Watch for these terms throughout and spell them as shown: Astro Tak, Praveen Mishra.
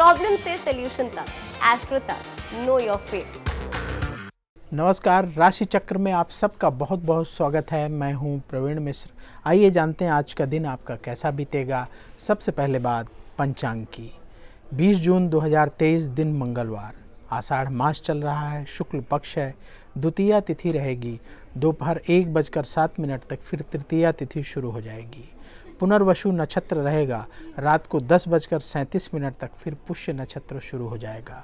Problem से solution तक, astro तक, नो योर फेथ। नमस्कार, राशि चक्र में आप सबका बहुत बहुत स्वागत है। मैं हूं प्रवीण मिश्र। आइए जानते हैं आज का दिन आपका कैसा बीतेगा। सबसे पहले बात पंचांग की। 20 जून 2023 दिन मंगलवार, आषाढ़ मास चल रहा है, शुक्ल पक्ष है, द्वितीया तिथि रहेगी दोपहर 1:07 तक, फिर तृतीया तिथि शुरू हो जाएगी। पुनर्वसु नक्षत्र रहेगा रात को 10:37 तक, फिर पुष्य नक्षत्र शुरू हो जाएगा।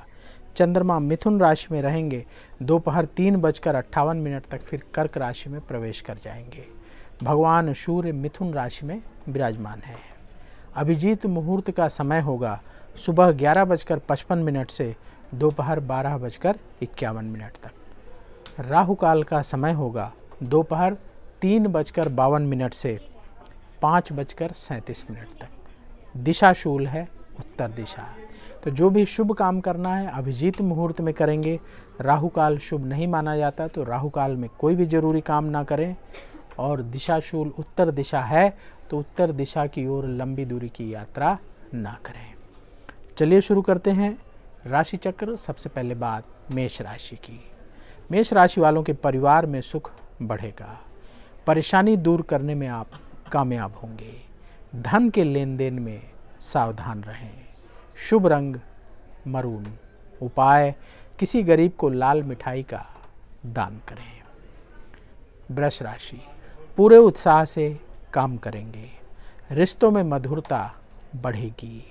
चंद्रमा मिथुन राशि में रहेंगे दोपहर 3:58 तक, फिर कर्क राशि में प्रवेश कर जाएंगे। भगवान सूर्य मिथुन राशि में विराजमान है। अभिजीत मुहूर्त का समय होगा सुबह 11:55 से दोपहर 12:51 तक। राहु काल का समय होगा दोपहर 3:52 से 5:37 तक। दिशाशूल है उत्तर दिशा। तो जो भी शुभ काम करना है अभिजीत मुहूर्त में करेंगे। राहु काल शुभ नहीं माना जाता, तो राहु काल में कोई भी जरूरी काम ना करें। और दिशाशूल उत्तर दिशा है, तो उत्तर दिशा की ओर लंबी दूरी की यात्रा ना करें। चलिए शुरू करते हैं राशि चक्र। सबसे पहले बात मेष राशि की। मेष राशि वालों के परिवार में सुख बढ़ेगा, परेशानी दूर करने में आप कामयाब होंगे। धन के लेन देन में सावधान रहें। शुभ रंग मरून। उपाय, किसी गरीब को लाल मिठाई का दान करें। वृष राशि, पूरे उत्साह से काम करेंगे। रिश्तों में मधुरता बढ़ेगी।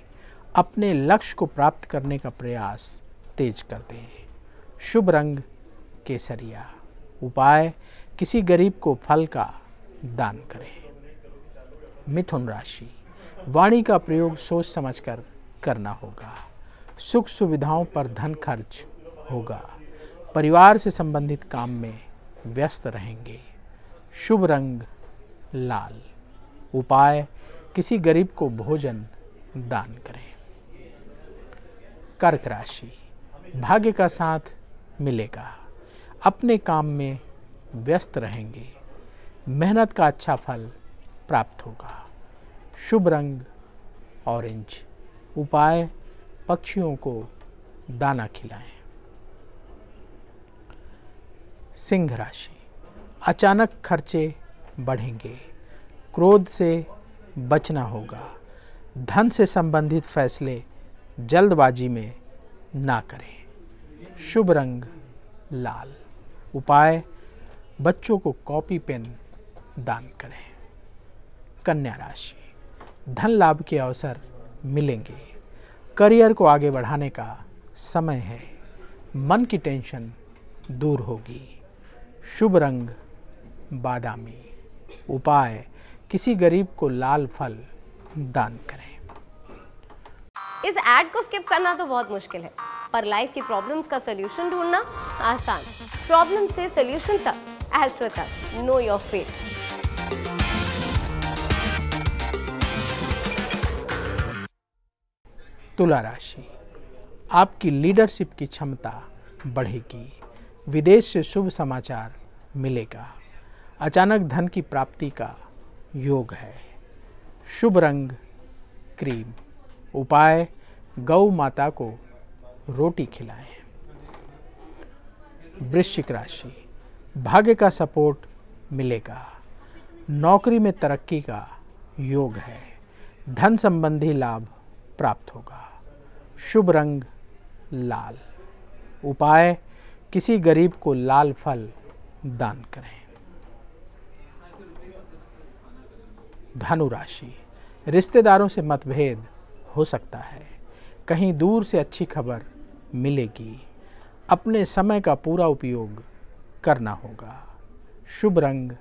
अपने लक्ष्य को प्राप्त करने का प्रयास तेज कर दें। शुभ रंग केसरिया। उपाय, किसी गरीब को फल का दान करें। मिथुन राशि, वाणी का प्रयोग सोच समझकर करना होगा। सुख सुविधाओं पर धन खर्च होगा। परिवार से संबंधित काम में व्यस्त रहेंगे। शुभ रंग लाल। उपाय, किसी गरीब को भोजन दान करें। कर्क राशि, भाग्य का साथ मिलेगा। अपने काम में व्यस्त रहेंगे। मेहनत का अच्छा फल प्राप्त होगा। शुभ रंग ऑरेंज। उपाय, पक्षियों को दाना खिलाएं। सिंह राशि, अचानक खर्चे बढ़ेंगे। क्रोध से बचना होगा। धन से संबंधित फैसले जल्दबाजी में ना करें। शुभ रंग लाल। उपाय, बच्चों को कॉपी पेन दान करें। कन्या राशि, धन लाभ के अवसर मिलेंगे। करियर को आगे बढ़ाने का समय है। मन की टेंशन दूर होगी। शुभ रंग बादामी। उपाय, किसी गरीब को लाल फल दान करें। इस ऐड को स्किप करना तो बहुत मुश्किल है, पर लाइफ की प्रॉब्लम्स का सलूशन ढूंढना आसान। प्रॉब्लम से सलूशन तक, एस्ट्रो तक, नो योर फेथ। तुला राशि, आपकी लीडरशिप की क्षमता बढ़ेगी। विदेश से शुभ समाचार मिलेगा। अचानक धन की प्राप्ति का योग है। शुभ रंग क्रीम। उपाय, गौ माता को रोटी खिलाएं। वृश्चिक राशि, भाग्य का सपोर्ट मिलेगा। नौकरी में तरक्की का योग है। धन संबंधी लाभ प्राप्त होगा। शुभ रंग लाल। उपाय, किसी गरीब को लाल फल दान करें। धनु राशि, रिश्तेदारों से मतभेद हो सकता है। कहीं दूर से अच्छी खबर मिलेगी। अपने समय का पूरा उपयोग करना होगा। शुभ रंग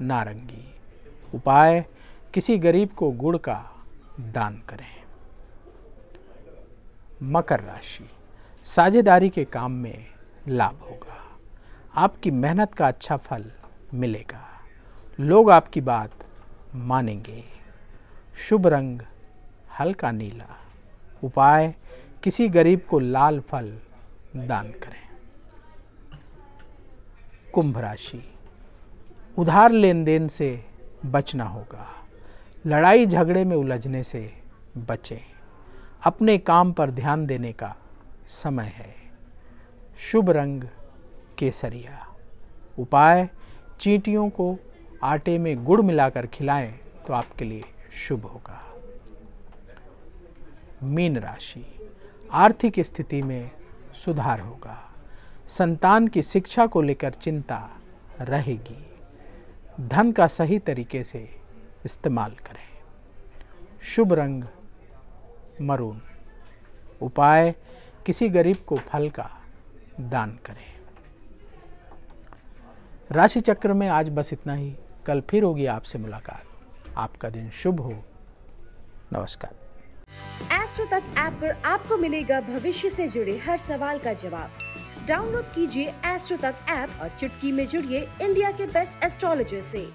नारंगी। उपाय, किसी गरीब को गुड़ का दान करें। मकर राशि, साझेदारी के काम में लाभ होगा। आपकी मेहनत का अच्छा फल मिलेगा। लोग आपकी बात मानेंगे। शुभ रंग हल्का नीला। उपाय, किसी गरीब को लाल फल दान करें। कुंभ राशि, उधार लेन देन से बचना होगा। लड़ाई झगड़े में उलझने से बचें। अपने काम पर ध्यान देने का समय है। शुभ रंग केसरिया। उपाय, चींटियों को आटे में गुड़ मिलाकर खिलाएं तो आपके लिए शुभ होगा। मीन राशि। आर्थिक स्थिति में सुधार होगा। संतान की शिक्षा को लेकर चिंता रहेगी। धन का सही तरीके से इस्तेमाल करें। शुभ रंग मरून। उपाय, किसी गरीब को फल का दान करें। राशि चक्र में आज बस इतना ही। कल फिर होगी आपसे मुलाकात। आपका दिन शुभ हो। नमस्कार। एस्ट्रो तक ऐप पर आपको मिलेगा भविष्य से जुड़े हर सवाल का जवाब। डाउनलोड कीजिए एस्ट्रो तक ऐप और चुटकी में जुड़िए इंडिया के बेस्ट एस्ट्रोलॉजर से।